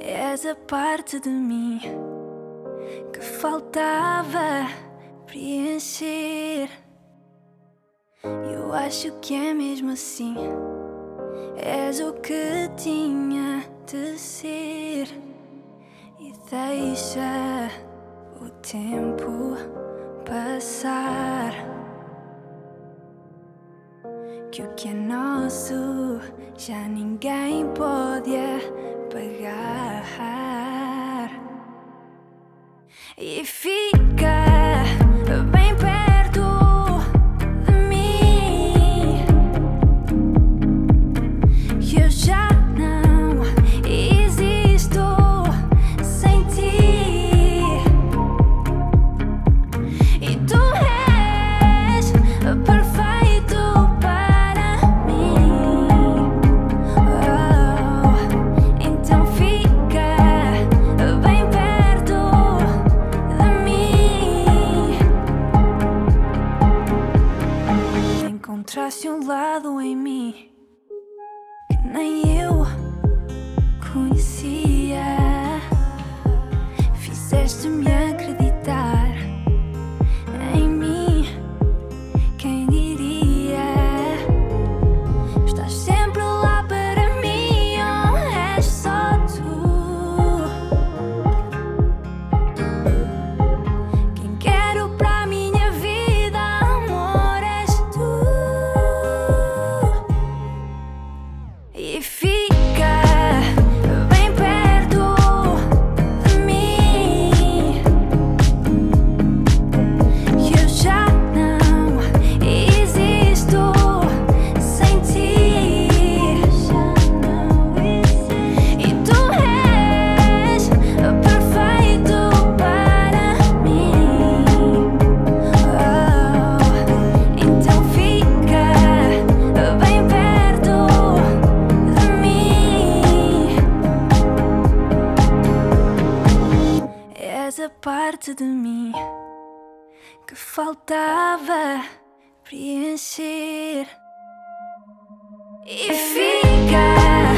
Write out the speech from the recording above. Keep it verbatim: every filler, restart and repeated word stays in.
És a parte de mim que faltava preencher. Eu acho que é mesmo assim, és o que tinha de ser. E deixa o tempo passar, que o que é nosso já ninguém pode apagar. E fica bem perto um lado em mim que nem eu conhecia. Fizeste-me acreditar em mim, quem diria? Estás sempre lá para mim, ou és só tu? Quem quero para minha vida, amor, és tu. E fica bem perto de mim, eu já não existo sem ti. E tu és perfeito para mim, oh, então fica bem perto de mim. És a parte de mim que faltava preencher. E fica